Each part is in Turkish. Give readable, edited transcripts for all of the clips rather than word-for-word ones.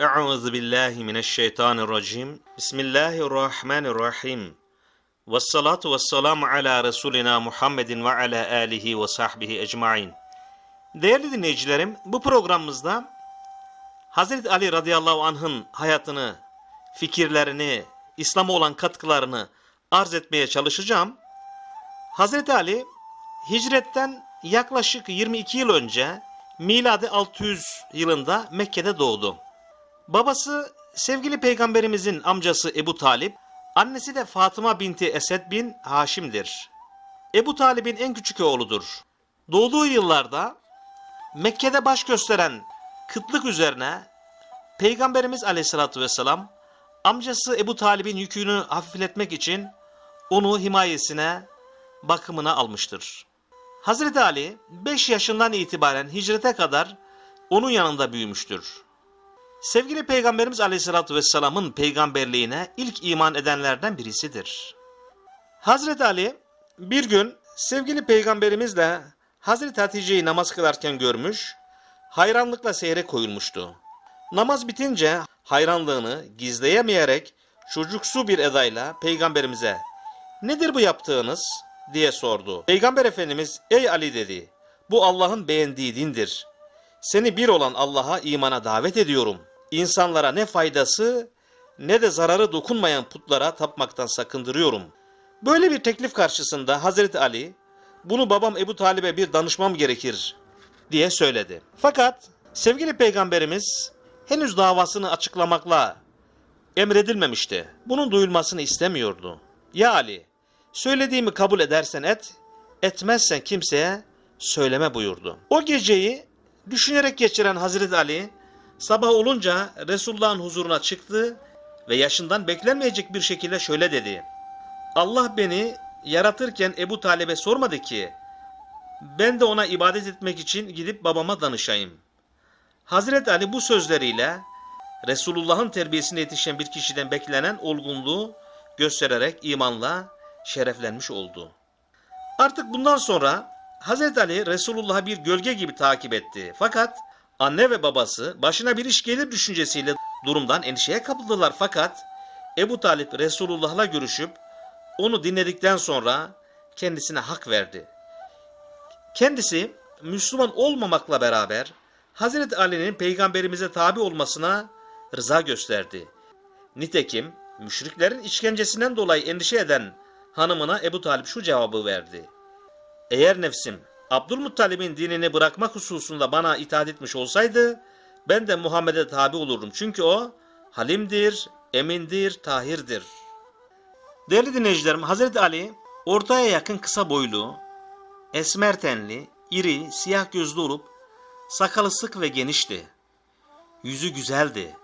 Euzubillahimineşşeytanirracim. Bismillahirrahmanirrahim. Vessalatu vesselamu ala Resulina Muhammedin ve ala alihi ve sahbihi ecmain. Değerli dinleyicilerim, bu programımızda Hazreti Ali radıyallahu anh'ın hayatını, fikirlerini, İslam'a olan katkılarını arz etmeye çalışacağım. Hazreti Ali, hicretten yaklaşık 22 yıl önce, miladi 600 yılında Mekke'de doğdu. Babası sevgili peygamberimizin amcası Ebu Talip, annesi de Fatıma binti Esed bin Haşim'dir. Ebu Talip'in en küçük oğludur. Doğduğu yıllarda Mekke'de baş gösteren kıtlık üzerine Peygamberimiz aleyhissalatü vesselam amcası Ebu Talip'in yükünü hafifletmek için onu himayesine, bakımına almıştır. Hazreti Ali 5 yaşından itibaren hicrete kadar onun yanında büyümüştür. Sevgili Peygamberimiz aleyhissalatü vesselamın peygamberliğine ilk iman edenlerden birisidir. Hazreti Ali bir gün sevgili Peygamberimizle Hazreti Hatice'yi namaz kılarken görmüş, hayranlıkla seyre koyulmuştu. Namaz bitince hayranlığını gizleyemeyerek çocuksu bir edayla Peygamberimize "Nedir bu yaptığınız?" diye sordu. Peygamber Efendimiz "Ey Ali" dedi, "bu Allah'ın beğendiği dindir. Seni bir olan Allah'a imana davet ediyorum. İnsanlara ne faydası ne de zararı dokunmayan putlara tapmaktan sakındırıyorum." Böyle bir teklif karşısında Hazreti Ali, "Bunu babam Ebu Talib'e bir danışmam gerekir" diye söyledi. Fakat sevgili Peygamberimiz henüz davasını açıklamakla emredilmemişti. Bunun duyulmasını istemiyordu. "Ya Ali, söylediğimi kabul edersen et, etmezsen kimseye söyleme" buyurdu. O geceyi düşünerek geçiren Hazreti Ali, sabah olunca Resulullah'ın huzuruna çıktı ve yaşından beklenmeyecek bir şekilde şöyle dedi: "Allah beni yaratırken Ebu Talib'e sormadı ki, ben de ona ibadet etmek için gidip babama danışayım." Hazreti Ali bu sözleriyle Resulullah'ın terbiyesine yetişen bir kişiden beklenen olgunluğu göstererek imanla şereflenmiş oldu. Artık bundan sonra Hazreti Ali Resulullah'ı bir gölge gibi takip etti. Fakat anne ve babası başına bir iş gelir düşüncesiyle durumdan endişeye kapıldılar. Fakat Ebu Talip Resulullah'la görüşüp onu dinledikten sonra kendisine hak verdi. Kendisi Müslüman olmamakla beraber Hazreti Ali'nin Peygamberimize tabi olmasına rıza gösterdi. Nitekim müşriklerin işkencesinden dolayı endişe eden hanımına Ebu Talip şu cevabı verdi: "Eğer nefsim Abdülmuttalib'in dinini bırakmak hususunda bana itaat etmiş olsaydı, ben de Muhammed'e tabi olurdum. Çünkü o halimdir, emindir, tahirdir." Değerli dinleyicilerim, Hazreti Ali ortaya yakın kısa boylu, esmer tenli, iri, siyah gözlü olup sakalı sık ve genişti. Yüzü güzeldi.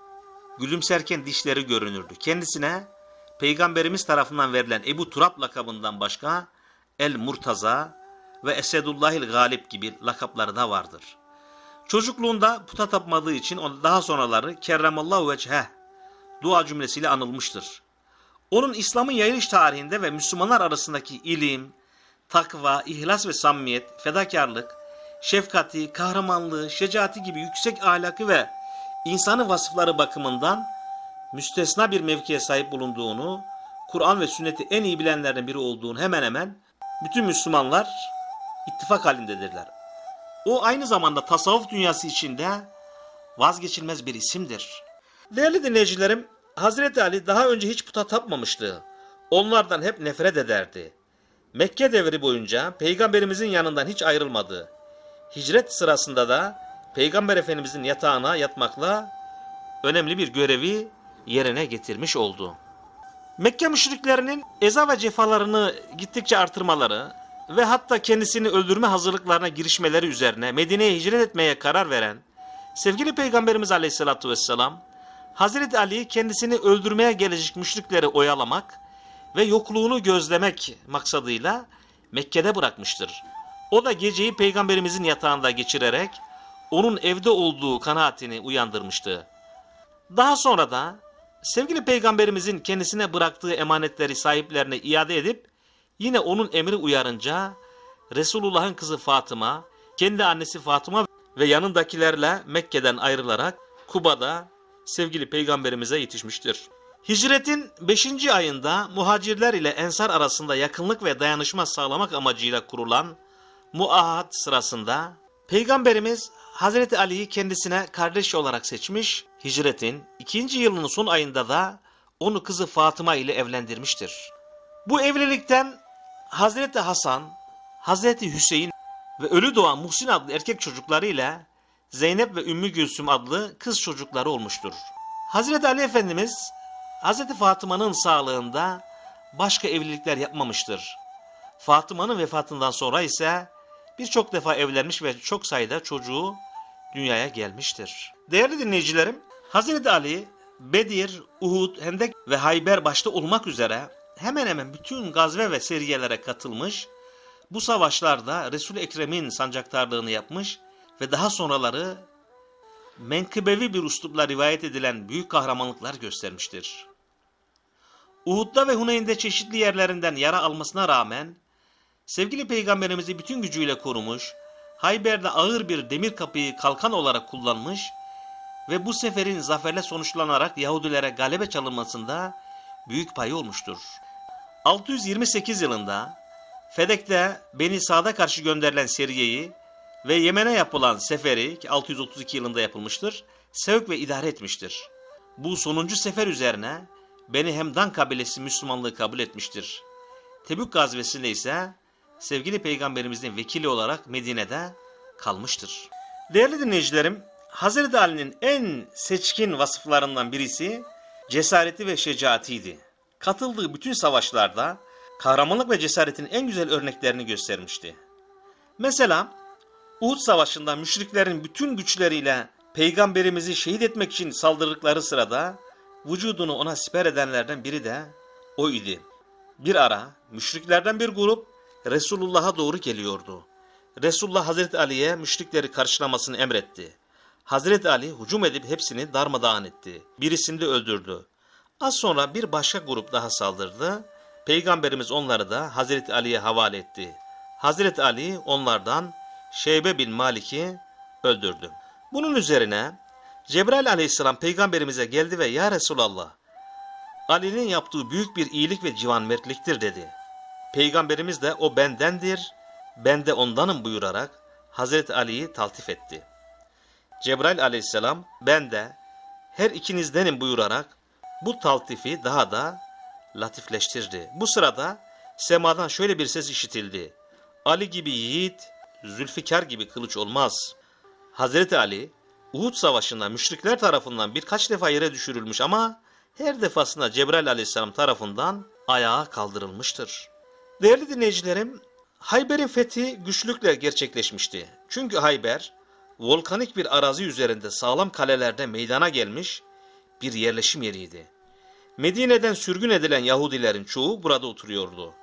Gülümserken dişleri görünürdü. Kendisine Peygamberimiz tarafından verilen Ebu Turab lakabından başka El Murtaza ve Esedullahil Galip gibi lakapları da vardır. Çocukluğunda puta tapmadığı için daha sonraları Kerremallahu Vecheh dua cümlesiyle anılmıştır. Onun İslam'ın yayılış tarihinde ve Müslümanlar arasındaki ilim, takva, ihlas ve samimiyet, fedakarlık, şefkati, kahramanlığı, şecaati gibi yüksek ahlakı ve insanı vasıfları bakımından müstesna bir mevkiye sahip bulunduğunu, Kur'an ve sünneti en iyi bilenlerden biri olduğunu hemen hemen bütün Müslümanlar ittifak halindedirler. O aynı zamanda tasavvuf dünyası içinde vazgeçilmez bir isimdir. Değerli dinleyicilerim, Hazreti Ali daha önce hiç puta tapmamıştı. Onlardan hep nefret ederdi. Mekke devri boyunca Peygamberimizin yanından hiç ayrılmadı. Hicret sırasında da Peygamber Efendimizin yatağına yatmakla önemli bir görevi yerine getirmiş oldu. Mekke müşriklerinin eza ve cefalarını gittikçe artırmaları ve hatta kendisini öldürme hazırlıklarına girişmeleri üzerine Medine'ye hicret etmeye karar veren sevgili Peygamberimiz Aleyhisselatü Vesselam, Hazreti Ali'yi kendisini öldürmeye gelecek müşrikleri oyalamak ve yokluğunu gözlemek maksadıyla Mekke'de bırakmıştır. O da geceyi Peygamberimizin yatağında geçirerek onun evde olduğu kanaatini uyandırmıştı. Daha sonra da sevgili Peygamberimizin kendisine bıraktığı emanetleri sahiplerine iade edip yine onun emri uyarınca Resulullah'ın kızı Fatıma, kendi annesi Fatıma ve yanındakilerle Mekke'den ayrılarak Kuba'da sevgili peygamberimize yetişmiştir. Hicretin 5. ayında muhacirler ile ensar arasında yakınlık ve dayanışma sağlamak amacıyla kurulan muahat sırasında peygamberimiz Hazreti Ali'yi kendisine kardeş olarak seçmiş, hicretin 2. yılının son ayında da onu kızı Fatıma ile evlendirmiştir. Bu evlilikten Hazreti Hasan, Hazreti Hüseyin ve ölü doğan Muhsin adlı erkek çocukları ile Zeynep ve Ümmü Gülsüm adlı kız çocukları olmuştur. Hazreti Ali Efendimiz Hazreti Fatıma'nın sağlığında başka evlilikler yapmamıştır. Fatıma'nın vefatından sonra ise birçok defa evlenmiş ve çok sayıda çocuğu dünyaya gelmiştir. Değerli dinleyicilerim, Hazreti Ali, Bedir, Uhud, Hendek ve Hayber başta olmak üzere hemen hemen bütün gazve ve seriyelere katılmış, bu savaşlarda Resul-i Ekrem'in sancaktarlığını yapmış ve daha sonraları menkıbevi bir üslupla rivayet edilen büyük kahramanlıklar göstermiştir. Uhud'da ve Huneyn'de çeşitli yerlerinden yara almasına rağmen sevgili peygamberimizi bütün gücüyle korumuş, Hayber'de ağır bir demir kapıyı kalkan olarak kullanmış ve bu seferin zaferle sonuçlanarak Yahudilere galebe çalınmasında büyük payı olmuştur. 628 yılında Fedek'te Beni Sa'da karşı gönderilen seriyeyi ve Yemen'e yapılan seferi, ki 632 yılında yapılmıştır, sevk ve idare etmiştir. Bu sonuncu sefer üzerine Beni Hemdan kabilesi Müslümanlığı kabul etmiştir. Tebük gazvesinde ise sevgili peygamberimizin vekili olarak Medine'de kalmıştır. Değerli dinleyicilerim, Hazreti Ali'nin en seçkin vasıflarından birisi cesareti ve şecaatiydi. Katıldığı bütün savaşlarda kahramanlık ve cesaretin en güzel örneklerini göstermişti. Mesela Uhud Savaşı'nda müşriklerin bütün güçleriyle peygamberimizi şehit etmek için saldırdıkları sırada vücudunu ona siper edenlerden biri de o idi. Bir ara müşriklerden bir grup Resulullah'a doğru geliyordu. Resulullah Hazreti Ali'ye müşrikleri karşılamasını emretti. Hazreti Ali hücum edip hepsini darmadağın etti. Birisini de öldürdü. Az sonra bir başka grup daha saldırdı. Peygamberimiz onları da Hazreti Ali'ye havale etti. Hazreti Ali onlardan Şeybe bin Malik'i öldürdü. Bunun üzerine Cebrail aleyhisselam peygamberimize geldi ve "Ya Resulallah, Ali'nin yaptığı büyük bir iyilik ve civanmertliktir" dedi. Peygamberimiz de "O bendendir, ben de ondanım" buyurarak Hazreti Ali'yi taltif etti. Cebrail aleyhisselam "Ben de her ikinizdenim" buyurarak bu taltifi daha da latifleştirdi. Bu sırada semadan şöyle bir ses işitildi: "Ali gibi yiğit, Zülfikar gibi kılıç olmaz." Hazreti Ali, Uhud Savaşı'nda müşrikler tarafından birkaç defa yere düşürülmüş ama her defasında Cebrail aleyhisselam tarafından ayağa kaldırılmıştır. Değerli dinleyicilerim, Hayber'in fethi güçlükle gerçekleşmişti. Çünkü Hayber, volkanik bir arazi üzerinde sağlam kalelerde meydana gelmiş bir yerleşim yeriydi. Medine'den sürgün edilen Yahudilerin çoğu burada oturuyordu.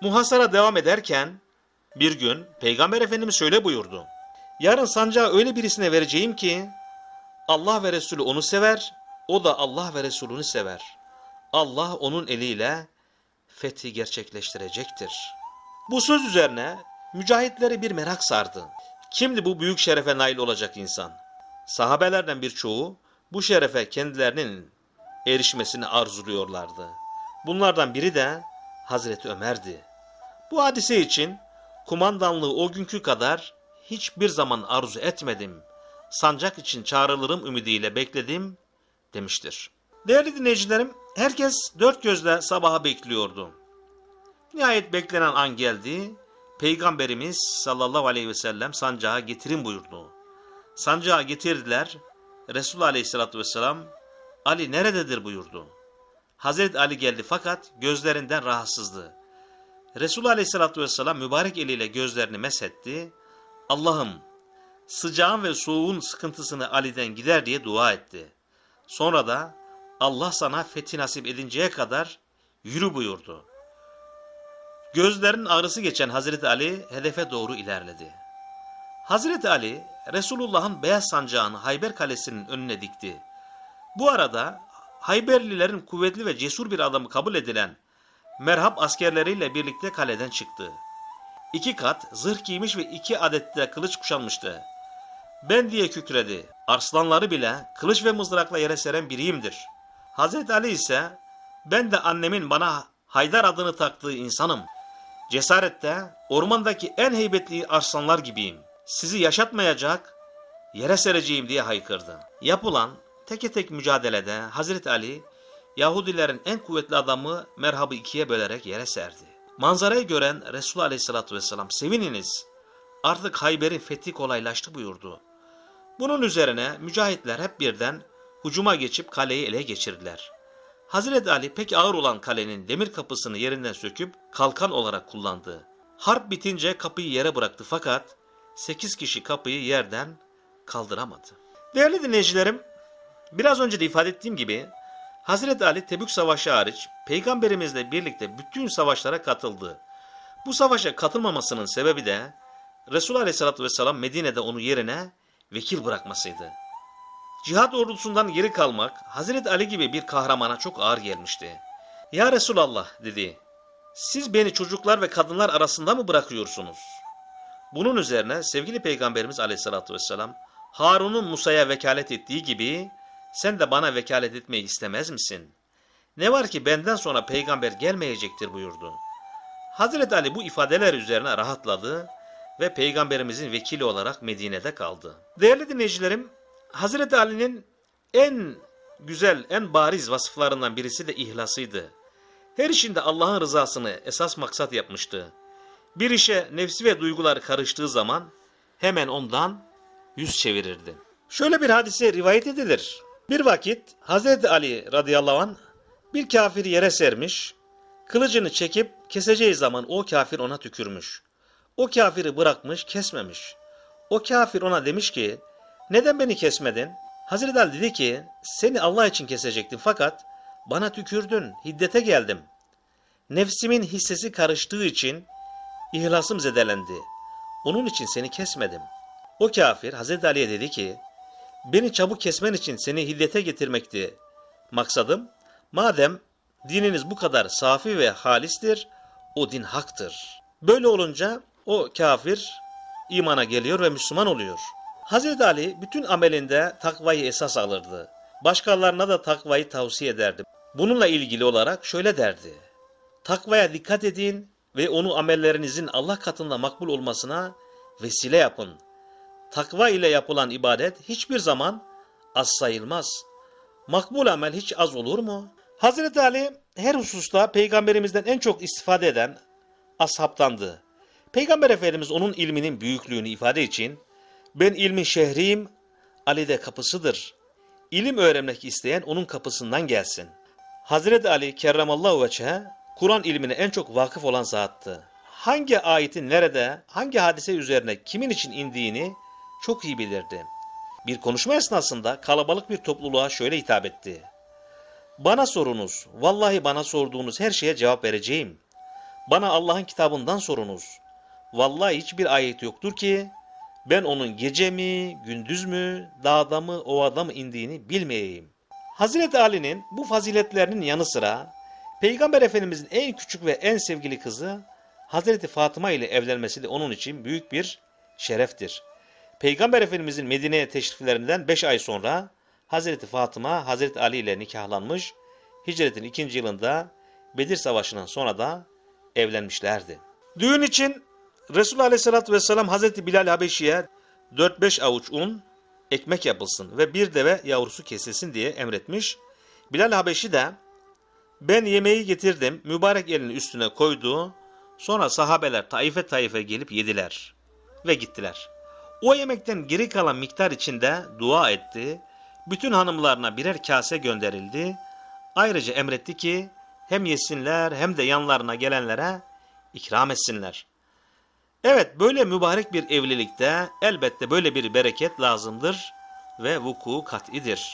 Muhasara devam ederken bir gün Peygamber Efendimiz şöyle buyurdu: "Yarın sancağı öyle birisine vereceğim ki Allah ve Resulü onu sever, o da Allah ve Resulünü sever. Allah onun eliyle fethi gerçekleştirecektir." Bu söz üzerine mücahitleri bir merak sardı. Kimdi bu büyük şerefe nail olacak insan? Sahabelerden birçoğu bu şerefe kendilerinin erişmesini arzuluyorlardı. Bunlardan biri de Hazreti Ömer'di. Bu hadise için "Kumandanlığı o günkü kadar hiçbir zaman arzu etmedim. Sancak için çağrılırım ümidiyle bekledim" demiştir. Değerli dinleyicilerim, herkes dört gözle sabaha bekliyordu. Nihayet beklenen an geldi. Peygamberimiz sallallahu aleyhi ve sellem sancağı getirin buyurdu. Sancağı getirdiler. Resulullah aleyhissalatü vesselam "Ali nerededir?" buyurdu. Hazreti Ali geldi fakat gözlerinden rahatsızdı. Resulullah aleyhissalatü vesselam mübarek eliyle gözlerini mesetti. "Allah'ım, sıcağın ve soğuğun sıkıntısını Ali'den gider" diye dua etti. Sonra da "Allah sana fethi nasip edinceye kadar yürü" buyurdu. Gözlerin ağrısı geçen Hazreti Ali hedefe doğru ilerledi. Hazreti Ali, Resulullah'ın beyaz sancağını Hayber Kalesi'nin önüne dikti. Bu arada Hayberlilerin kuvvetli ve cesur bir adamı kabul edilen Merhab askerleriyle birlikte kaleden çıktı. 2 kat zırh giymiş ve 2 adet de kılıç kuşanmıştı. ben diye kükredi. Arslanları bile kılıç ve mızrakla yere seren biriyimdir. Hazreti Ali ise ben de annemin bana Haydar adını taktığı insanım. Cesarette ormandaki en heybetli arslanlar gibiyim. Sizi yaşatmayacak, yere sereceğim diye haykırdı. Yapılan teke tek mücadelede Hazreti Ali Yahudilerin en kuvvetli adamı Merhab'ı ikiye bölerek yere serdi. Manzarayı gören Resulullah Aleyhisselatü Vesselam sevininiz artık Hayber'in fethi kolaylaştı buyurdu. Bunun üzerine mücahitler hep birden hücuma geçip kaleyi ele geçirdiler. Hazreti Ali pek ağır olan kalenin demir kapısını yerinden söküp kalkan olarak kullandı. Harp bitince kapıyı yere bıraktı fakat 8 kişi kapıyı yerden kaldıramadı. Değerli dinleyicilerim, biraz önce de ifade ettiğim gibi Hazreti Ali Tebük Savaşı hariç Peygamberimizle birlikte bütün savaşlara katıldı. Bu savaşa katılmamasının sebebi de Resulullah Aleyhisselatü Vesselam Medine'de onu yerine vekil bırakmasıydı. Cihad ordusundan geri kalmak Hazreti Ali gibi bir kahramana çok ağır gelmişti. Ya Resulallah dedi, siz beni çocuklar ve kadınlar arasında mı bırakıyorsunuz? Bunun üzerine sevgili Peygamberimiz Aleyhisselatü Vesselam Harun'un Musa'ya vekalet ettiği gibi sen de bana vekalet etmeyi istemez misin? Ne var ki benden sonra peygamber gelmeyecektir buyurdu. Hazreti Ali bu ifadeler üzerine rahatladı ve Peygamberimizin vekili olarak Medine'de kaldı. Değerli dinleyicilerim, Hazreti Ali'nin en güzel, en bariz vasıflarından birisi de ihlasıydı. Her işinde Allah'ın rızasını esas maksat yapmıştı. Bir işe nefsi ve duygular karıştığı zaman hemen ondan yüz çevirirdi. Şöyle bir hadise rivayet edilir. Bir vakit Hazreti Ali radıyallahu anh bir kafiri yere sermiş, kılıcını çekip keseceği zaman o kafir ona tükürmüş. O kafiri bırakmış, kesmemiş. O kafir ona demiş ki, neden beni kesmedin? Hazreti Ali dedi ki, seni Allah için kesecektim fakat bana tükürdün, hiddete geldim. Nefsimin hissesi karıştığı için ihlasım zedelendi. Onun için seni kesmedim. O kafir Hazreti Ali'ye dedi ki, beni çabuk kesmen için seni hiddete getirmekti maksadım. Madem dininiz bu kadar safi ve halistir, o din haktır. Böyle olunca o kafir imana geliyor ve Müslüman oluyor. Hazreti Ali bütün amelinde takvayı esas alırdı. Başkalarına da takvayı tavsiye ederdi. Bununla ilgili olarak şöyle derdi. Takvaya dikkat edin ve onu amellerinizin Allah katında makbul olmasına vesile yapın. Takva ile yapılan ibadet hiçbir zaman az sayılmaz. Makbul amel hiç az olur mu? Hazreti Ali her hususta Peygamberimizden en çok istifade eden ashabtandı. Peygamber Efendimiz onun ilminin büyüklüğünü ifade için ben ilmin şehriyim, Ali de kapısıdır. İlim öğrenmek isteyen onun kapısından gelsin. Hazreti Ali kerramallahu veçhe Kur'an ilmine en çok vakıf olan zattı. Hangi ayetin nerede, hangi hadise üzerine kimin için indiğini çok iyi bilirdi. Bir konuşma esnasında kalabalık bir topluluğa şöyle hitap etti. Bana sorunuz, vallahi bana sorduğunuz her şeye cevap vereceğim. Bana Allah'ın kitabından sorunuz. Vallahi hiçbir ayet yoktur ki ben onun gece mi, gündüz mü, dağda mı, ovada mı indiğini bilmeyeyim. Hazreti Ali'nin bu faziletlerinin yanı sıra Peygamber Efendimizin en küçük ve en sevgili kızı Hazreti Fatıma ile evlenmesi de onun için büyük bir şereftir. Peygamber Efendimizin Medine'ye teşriflerinden 5 ay sonra Hazreti Fatıma Hazreti Ali ile nikahlanmış, hicretin 2. yılında Bedir Savaşı'ndan sonra da evlenmişlerdi. Düğün için Resulullah Aleyhisselatü Vesselam Hazreti Bilal Habeşi'ye 4-5 avuç un, ekmek yapılsın ve bir deve yavrusu kesilsin diye emretmiş. Bilal Habeşi de ben yemeği getirdim, mübarek elini üstüne koydu, sonra sahabeler taife taife gelip yediler ve gittiler. O yemekten geri kalan miktar içinde dua etti, bütün hanımlarına birer kase gönderildi, ayrıca emretti ki hem yesinler hem de yanlarına gelenlere ikram etsinler. Evet, böyle mübarek bir evlilikte elbette böyle bir bereket lazımdır ve vuku kat'idir.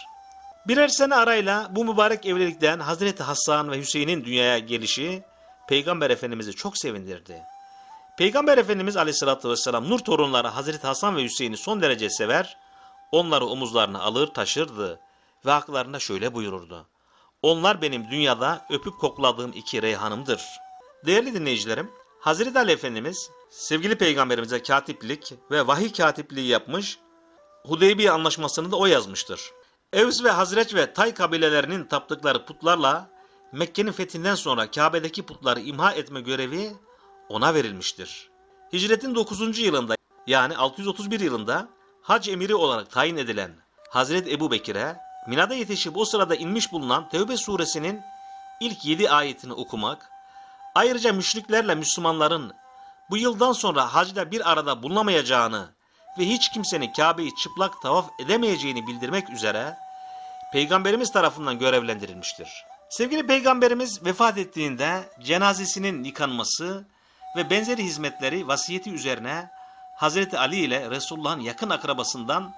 Birer sene arayla bu mübarek evlilikten Hazreti Hasan ve Hüseyin'in dünyaya gelişi Peygamber Efendimiz'i çok sevindirdi. Peygamber Efendimiz Aleyhisselatü Vesselam nur torunları Hazreti Hasan ve Hüseyin'i son derece sever, onları omuzlarına alır taşırdı ve haklarında şöyle buyururdu. Onlar benim dünyada öpüp kokladığım 2 reyhanımdır. Değerli dinleyicilerim, Hazreti Ali Efendimiz sevgili Peygamberimize katiplik ve vahiy katipliği yapmış, Hudeybiye anlaşmasını da o yazmıştır. Evs ve Hazreç ve Tay kabilelerinin taptıkları putlarla Mekke'nin fethinden sonra Kabe'deki putları imha etme görevi ona verilmiştir. Hicretin 9. yılında yani 631 yılında hac emiri olarak tayin edilen Hazreti Ebu Bekir'e Mina'da yetişip o sırada inmiş bulunan Tevbe suresinin ilk 7 ayetini okumak, ayrıca müşriklerle Müslümanların bu yıldan sonra hacda bir arada bulunamayacağını ve hiç kimsenin Kabe'yi çıplak tavaf edemeyeceğini bildirmek üzere Peygamberimiz tarafından görevlendirilmiştir. Sevgili Peygamberimiz vefat ettiğinde cenazesinin yıkanması ve benzeri hizmetleri vasiyeti üzerine Hazreti Ali ile Resulullah'ın yakın akrabasından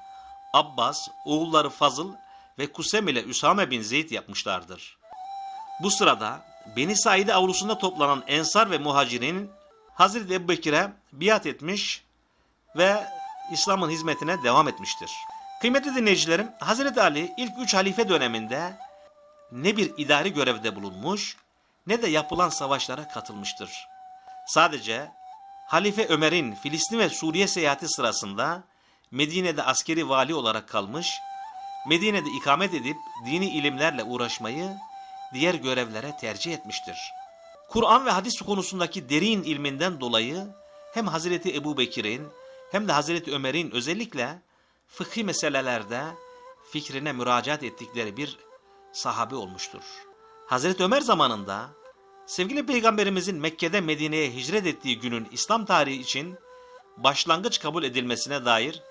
Abbas, oğulları Fazıl ve Kusem ile Üsâme bin Zeyd yapmışlardır. Bu sırada Beni Saide avlusunda toplanan Ensar ve Muhacir'in Hazreti Ebu Bekir'e biat etmiş ve İslam'ın hizmetine devam etmiştir. Kıymetli dinleyicilerim, Hazreti Ali ilk 3 halife döneminde ne bir idari görevde bulunmuş ne de yapılan savaşlara katılmıştır. Sadece Halife Ömer'in Filistin ve Suriye seyahati sırasında Medine'de askeri vali olarak kalmış, Medine'de ikamet edip dini ilimlerle uğraşmayı diğer görevlere tercih etmiştir. Kur'an ve hadis konusundaki derin ilminden dolayı hem Hazreti Ebu Bekir'in hem de Hazreti Ömer'in özellikle fıkhi meselelerde fikrine müracaat ettikleri bir sahabe olmuştur. Hazreti Ömer zamanında sevgili Peygamberimizin Mekke'de Medine'ye hicret ettiği günün İslam tarihi için başlangıç kabul edilmesine dair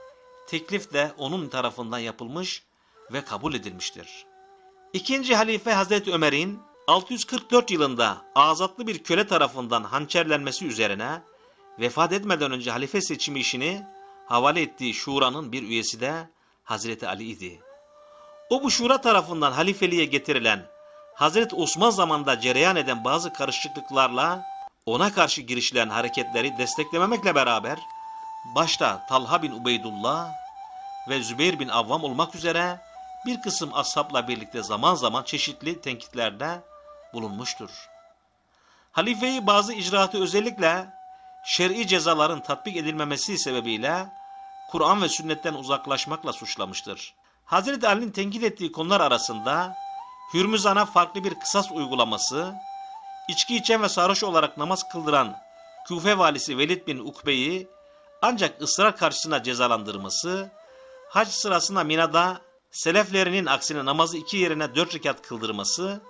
teklif de onun tarafından yapılmış ve kabul edilmiştir. İkinci halife Hazreti Ömer'in 644 yılında azatlı bir köle tarafından hançerlenmesi üzerine vefat etmeden önce halife seçimi işini havale ettiği şuranın bir üyesi de Hazreti Ali idi. O bu şura tarafından halifeliğe getirilen Hazreti Osman zamanında cereyan eden bazı karışıklıklarla ona karşı girişilen hareketleri desteklememekle beraber başta Talha bin Ubeydullah ve Zübeyr bin Avvam olmak üzere bir kısım ashabla birlikte zaman zaman çeşitli tenkitlerde bulunmuştur. Halifeyi bazı icraatı özellikle şer'i cezaların tatbik edilmemesi sebebiyle Kur'an ve sünnetten uzaklaşmakla suçlamıştır. Hazreti Ali'nin tenkit ettiği konular arasında Hürmüzan'a farklı bir kısas uygulaması, içki içen ve sarhoş olarak namaz kıldıran Küfe valisi Velid bin Ukbe'yi ancak ısrar karşısına cezalandırması, hac sırasında Mina'da seleflerinin aksine namazı 2 yerine 4 rekat kıldırması,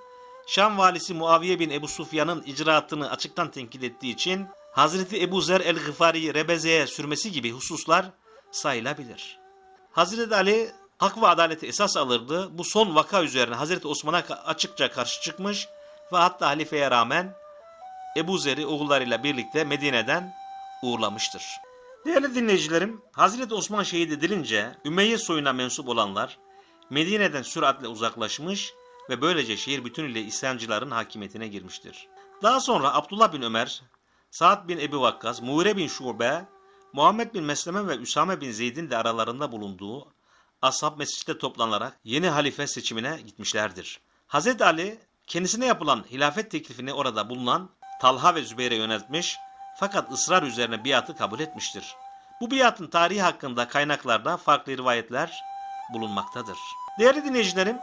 Şam valisi Muaviye bin Ebu Süfyan'ın icraatını açıktan tenkit ettiği için Hazreti Ebu Zer el-Ghifari'yi Rebeze'ye sürmesi gibi hususlar sayılabilir. Hazreti Ali hak ve adaleti esas alırdı. Bu son vaka üzerine Hazreti Osman'a açıkça karşı çıkmış ve hatta halifeye rağmen Ebu Zer'i oğullarıyla birlikte Medine'den uğurlamıştır. Değerli dinleyicilerim, Hazreti Osman şehit edilince Ümeyye soyuna mensup olanlar Medine'den süratle uzaklaşmış ve böylece şehir bütünüyle isyancıların hakimiyetine girmiştir. Daha sonra Abdullah bin Ömer, Saad bin Ebû Vakkas, Muğire bin Şube, Muhammed bin Mesleme ve Üsâme bin Zeyd'in de aralarında bulunduğu ashab mescitte toplanarak yeni halife seçimine gitmişlerdir. Hazreti Ali kendisine yapılan hilafet teklifini orada bulunan Talha ve Zübeyr'e yöneltmiş fakat ısrar üzerine biatı kabul etmiştir. Bu biatın tarihi hakkında kaynaklarda farklı rivayetler bulunmaktadır. Değerli dinleyicilerim,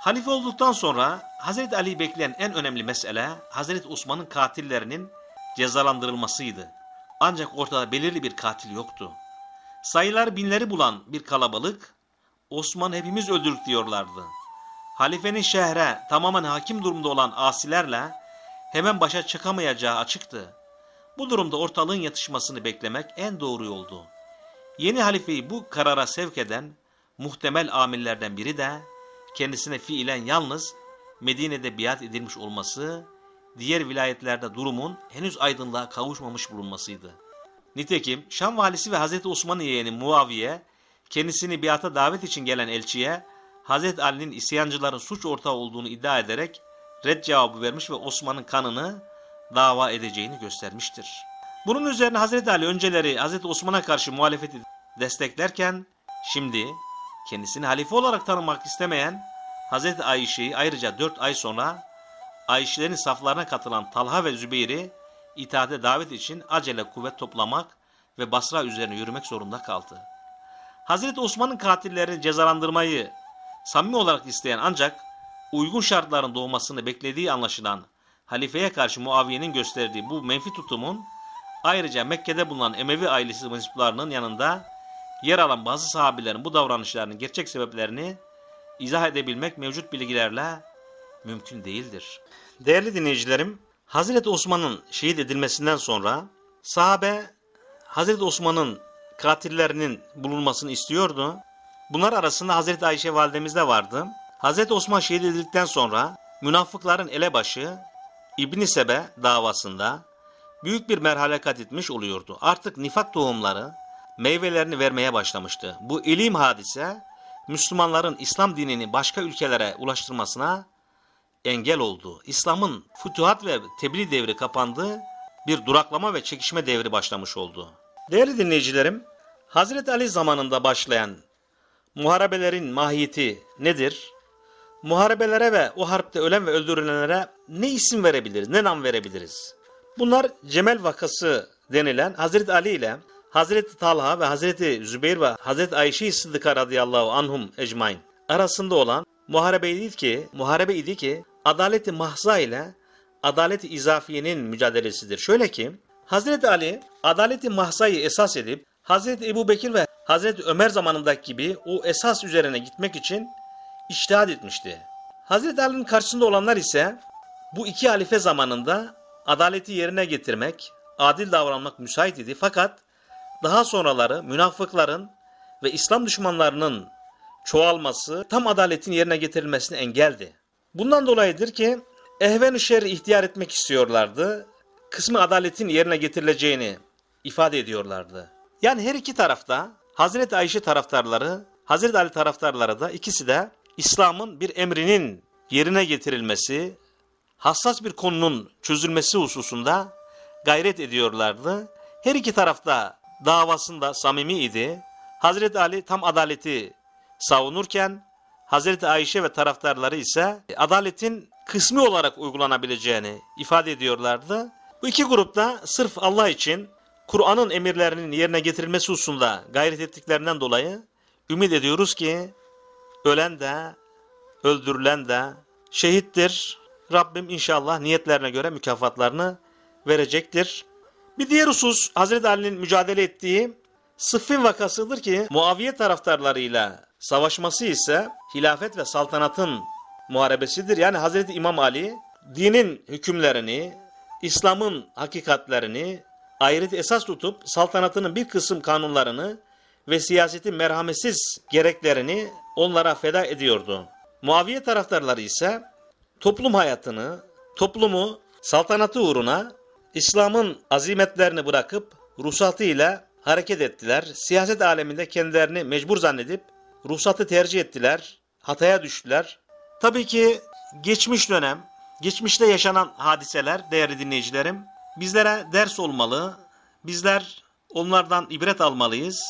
halife olduktan sonra Hazreti Ali'yi bekleyen en önemli mesele Hazreti Osman'ın katillerinin cezalandırılmasıydı. Ancak ortada belirli bir katil yoktu. Sayılar binleri bulan bir kalabalık, Osman hepimiz öldürdük diyorlardı. Halifenin şehre tamamen hakim durumda olan asilerle hemen başa çıkamayacağı açıktı. Bu durumda ortalığın yatışmasını beklemek en doğru yoldu. Yeni halifeyi bu karara sevk eden muhtemel amillerden biri de kendisine fiilen yalnız Medine'de biat edilmiş olması, diğer vilayetlerde durumun henüz aydınlığa kavuşmamış bulunmasıydı. Nitekim Şam valisi ve Hazreti Osman'ın yeğeni Muaviye, kendisini biata davet için gelen elçiye Hazreti Ali'nin isyancıların suç ortağı olduğunu iddia ederek red cevabı vermiş ve Osman'ın kanını dava edeceğini göstermiştir. Bunun üzerine Hazreti Ali önceleri Hazreti Osman'a karşı muhalefeti desteklerken şimdi kendisini halife olarak tanımak istemeyen Hazreti Ayşe'yi ayrıca 4 ay sonra Ayşelerin saflarına katılan Talha ve Zübeyr'i itaate davet için acele kuvvet toplamak ve Basra üzerine yürümek zorunda kaldı. Hazreti Osman'ın katillerini cezalandırmayı samimi olarak isteyen ancak uygun şartların doğmasını beklediği anlaşılan halifeye karşı Muaviye'nin gösterdiği bu menfi tutumun ayrıca Mekke'de bulunan Emevi ailesi mensuplarının yanında yer alan bazı sahabilerin bu davranışlarının gerçek sebeplerini izah edebilmek mevcut bilgilerle mümkün değildir. Değerli dinleyicilerim, Hazreti Osman'ın şehit edilmesinden sonra sahabe Hazreti Osman'ın katillerinin bulunmasını istiyordu. Bunlar arasında Hazreti Ayşe validemiz de vardı. Hazreti Osman şehit edildikten sonra münafıkların elebaşı İbn-i Sebe davasında büyük bir merhale kat etmiş oluyordu. Artık nifak tohumları meyvelerini vermeye başlamıştı. Bu ilim hadise Müslümanların İslam dinini başka ülkelere ulaştırmasına engel oldu. İslam'ın fütuhat ve tebliğ devri kapandı, bir duraklama ve çekişme devri başlamış oldu. Değerli dinleyicilerim, Hazreti Ali zamanında başlayan muharebelerin mahiyeti nedir? Muharebelere ve o harpte ölen ve öldürülenlere ne isim verebiliriz, ne nam verebiliriz? Bunlar Cemel vakası denilen Hazreti Ali ile Hazreti Talha ve Hazreti Zübeyr ve Hazreti Ayşe-i Sıddıka radıyallahu anhum ecmain arasında olan muharebe idi ki adaleti mahza ile adaleti izafiyenin mücadelesidir. Şöyle ki Hazreti Ali adaleti mahzayı esas edip Hazreti Ebu Bekir ve Hazreti Ömer zamanındaki gibi o esas üzerine gitmek için içtihat etmişti. Hazreti Ali'nin karşısında olanlar ise bu iki halife zamanında adaleti yerine getirmek, adil davranmak müsait idi fakat daha sonraları münafıkların ve İslam düşmanlarının çoğalması tam adaletin yerine getirilmesine engeldi. Bundan dolayıdır ki ehven-i şer'i ihtiyar etmek istiyorlardı. Kısmi adaletin yerine getirileceğini ifade ediyorlardı. Yani her iki tarafta Hazreti Ayşe taraftarları, Hazreti Ali taraftarları da ikisi de İslam'ın bir emrinin yerine getirilmesi, hassas bir konunun çözülmesi hususunda gayret ediyorlardı. Her iki tarafta davasında samimiydi. Hazreti Ali tam adaleti savunurken Hazreti Ayşe ve taraftarları ise adaletin kısmi olarak uygulanabileceğini ifade ediyorlardı. Bu iki grupta sırf Allah için Kur'an'ın emirlerinin yerine getirilmesi hususunda gayret ettiklerinden dolayı ümit ediyoruz ki ölen de öldürülen de şehittir. Rabbim inşallah niyetlerine göre mükafatlarını verecektir. Bir diğer husus Hazreti Ali'nin mücadele ettiği Sıffin vakasıdır ki Muaviye taraftarlarıyla savaşması ise hilafet ve saltanatın muharebesidir. Yani Hazreti İmam Ali dinin hükümlerini, İslam'ın hakikatlerini ayrıca esas tutup saltanatının bir kısım kanunlarını ve siyasetin merhametsiz gereklerini onlara feda ediyordu. Muaviye taraftarları ise toplum hayatını, toplumu, saltanatı uğruna İslam'ın azimetlerini bırakıp ruhsatıyla hareket ettiler. Siyaset aleminde kendilerini mecbur zannedip ruhsatı tercih ettiler, hataya düştüler. Tabii ki geçmiş dönem, geçmişte yaşanan hadiseler değerli dinleyicilerim bizlere ders olmalı, bizler onlardan ibret almalıyız.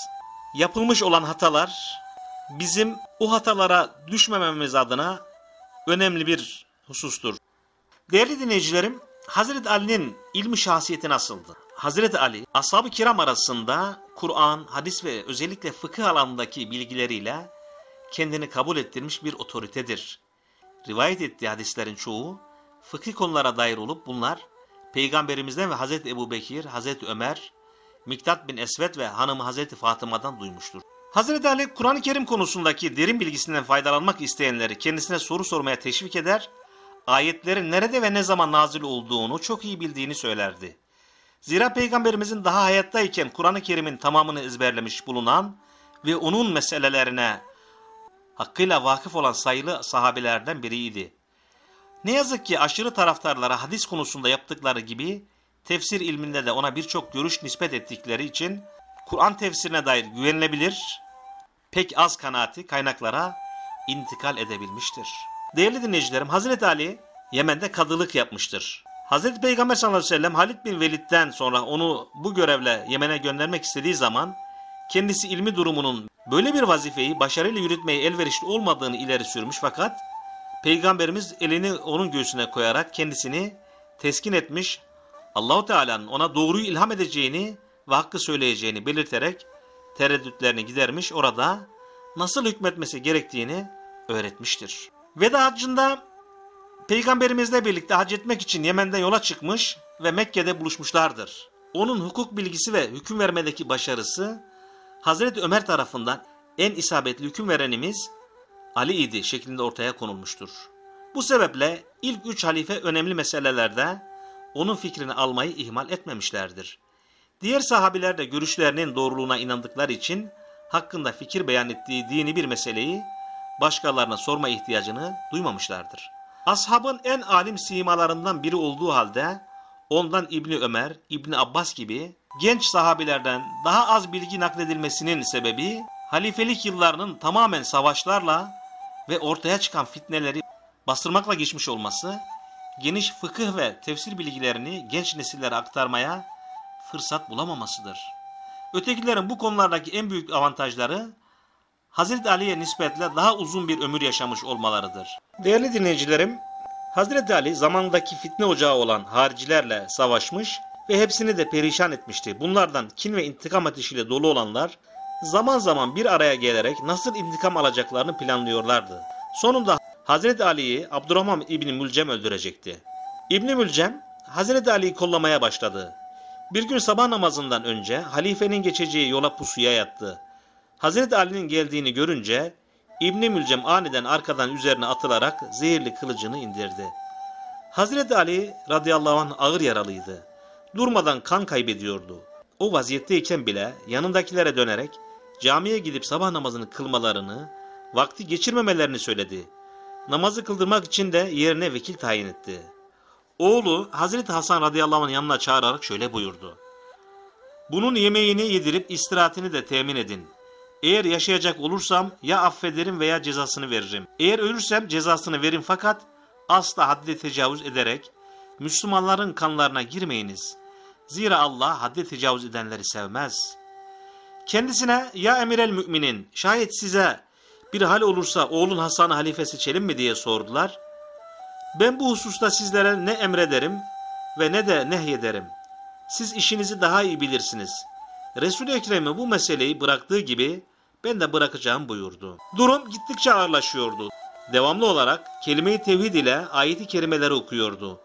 Yapılmış olan hatalar bizim o hatalara düşmememiz adına önemli bir husustur. Değerli dinleyicilerim, Hazreti Ali'nin ilmi şahsiyeti nasıldı? Hazreti Ali, ashab-ı kiram arasında Kur'an, hadis ve özellikle fıkıh alanındaki bilgileriyle kendini kabul ettirmiş bir otoritedir. Rivayet ettiği hadislerin çoğu fıkıh konulara dair olup bunlar Peygamberimizden ve Hazreti Ebu Bekir, Hazreti Ömer, Miktat bin Esved ve hanımı Hazreti Fatıma'dan duymuştur. Hazreti Ali, Kur'an-ı Kerim konusundaki derin bilgisinden faydalanmak isteyenleri kendisine soru sormaya teşvik eder, ayetlerin nerede ve ne zaman nazil olduğunu çok iyi bildiğini söylerdi. Zira Peygamberimizin daha hayattayken Kur'an-ı Kerim'in tamamını ezberlemiş bulunan ve onun meselelerine hakkıyla vakıf olan sayılı sahabelerden biriydi. Ne yazık ki aşırı taraftarlara hadis konusunda yaptıkları gibi tefsir ilminde de ona birçok görüş nispet ettikleri için Kur'an tefsirine dair güvenilebilir, pek az kanaati kaynaklara intikal edebilmiştir. Değerli dinleyicilerim, Hazreti Ali Yemen'de kadılık yapmıştır. Hazreti Peygamber sallallahu aleyhi ve sellem Halid bin Velid'den sonra onu bu görevle Yemen'e göndermek istediği zaman kendisi ilmi durumunun böyle bir vazifeyi başarıyla yürütmeye elverişli olmadığını ileri sürmüş fakat Peygamberimiz elini onun göğsüne koyarak kendisini teskin etmiş, Allah-u Teala'nın ona doğruyu ilham edeceğini ve hakkı söyleyeceğini belirterek tereddütlerini gidermiş, orada nasıl hükmetmesi gerektiğini öğretmiştir. Veda haccında Peygamberimizle birlikte hac etmek için Yemen'den yola çıkmış ve Mekke'de buluşmuşlardır. Onun hukuk bilgisi ve hüküm vermedeki başarısı, Hazreti Ömer tarafından en isabetli hüküm verenimiz Ali idi şeklinde ortaya konulmuştur. Bu sebeple ilk üç halife önemli meselelerde onun fikrini almayı ihmal etmemişlerdir. Diğer sahabiler de görüşlerinin doğruluğuna inandıkları için hakkında fikir beyan ettiği dini bir meseleyi başkalarına sorma ihtiyacını duymamışlardır. Ashabın en alim simalarından biri olduğu halde ondan İbni Ömer, İbni Abbas gibi genç sahabilerden daha az bilgi nakledilmesinin sebebi halifelik yıllarının tamamen savaşlarla ve ortaya çıkan fitneleri bastırmakla geçmiş olması, geniş fıkıh ve tefsir bilgilerini genç nesillere aktarmaya fırsat bulamamasıdır. Ötekilerin bu konulardaki en büyük avantajları Hazreti Ali'ye nispetle daha uzun bir ömür yaşamış olmalarıdır. Değerli dinleyicilerim, Hazreti Ali zamandaki fitne ocağı olan haricilerle savaşmış ve hepsini de perişan etmişti. Bunlardan kin ve intikam ateşiyle dolu olanlar zaman zaman bir araya gelerek nasıl intikam alacaklarını planlıyorlardı. Sonunda Hazreti Ali'yi Abdurrahman İbni Mülcem öldürecekti. İbni Mülcem Hazreti Ali'yi kollamaya başladı. Bir gün sabah namazından önce halifenin geçeceği yola pusuya yattı. Hazreti Ali'nin geldiğini görünce İbni Mülcem aniden arkadan üzerine atılarak zehirli kılıcını indirdi. Hazreti Ali radıyallahu anh ağır yaralıydı. Durmadan kan kaybediyordu. O vaziyetteyken bile yanındakilere dönerek camiye gidip sabah namazını kılmalarını, vakti geçirmemelerini söyledi. Namazı kıldırmak için de yerine vekil tayin etti. Oğlu Hazreti Hasan radıyallahu anh'ın yanına çağırarak şöyle buyurdu: "Bunun yemeğini yedirip istirahatini de temin edin. Eğer yaşayacak olursam ya affederim veya cezasını veririm. Eğer ölürsem cezasını verin, fakat asla haddi tecavüz ederek Müslümanların kanlarına girmeyiniz. Zira Allah haddi tecavüz edenleri sevmez." Kendisine "Ya emir el müminin, şayet size bir hal olursa oğlun Hasan'ı halife seçelim mi?" diye sordular. "Ben bu hususta sizlere ne emrederim ve ne de nehyederim. Siz işinizi daha iyi bilirsiniz. Resul-i Ekrem'e bu meseleyi bıraktığı gibi ben de bırakacağım" buyurdu. Durum gittikçe ağırlaşıyordu. Devamlı olarak kelime-i tevhid ile ayet-i kerimeleri okuyordu.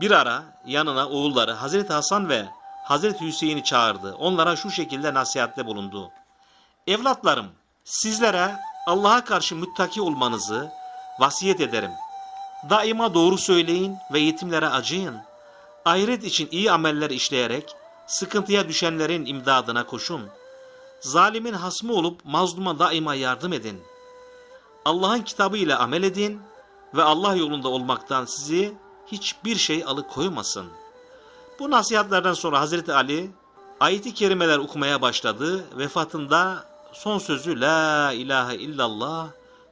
Bir ara yanına oğulları Hazreti Hasan ve Hazreti Hüseyin'i çağırdı. Onlara şu şekilde nasihatte bulundu: "Evlatlarım, sizlere Allah'a karşı müttaki olmanızı vasiyet ederim. Daima doğru söyleyin ve yetimlere acıyın. Ahiret için iyi ameller işleyerek sıkıntıya düşenlerin imdadına koşun. Zalimin hasmı olup mazluma daima yardım edin. Allah'ın kitabı ile amel edin ve Allah yolunda olmaktan sizi hiçbir şey alıkoymasın." Bu nasihatlerden sonra Hazreti Ali ayet-i kerimeler okumaya başladı. Vefatında son sözü "La ilahe illallah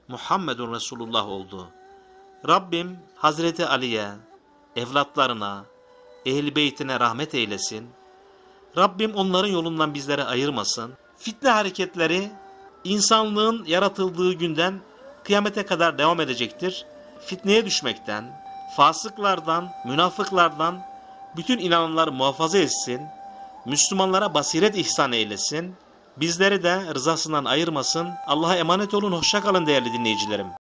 Muhammedun Resulullah" oldu. Rabbim Hazreti Ali'ye, evlatlarına, ehl-i beytine rahmet eylesin. Rabbim onların yolundan bizlere ayırmasın. Fitne hareketleri insanlığın yaratıldığı günden kıyamete kadar devam edecektir. Fitneye düşmekten, fasıklardan, münafıklardan bütün inananları muhafaza etsin. Müslümanlara basiret ihsan eylesin. Bizleri de rızasından ayırmasın. Allah'a emanet olun. Hoşça kalın değerli dinleyicilerim.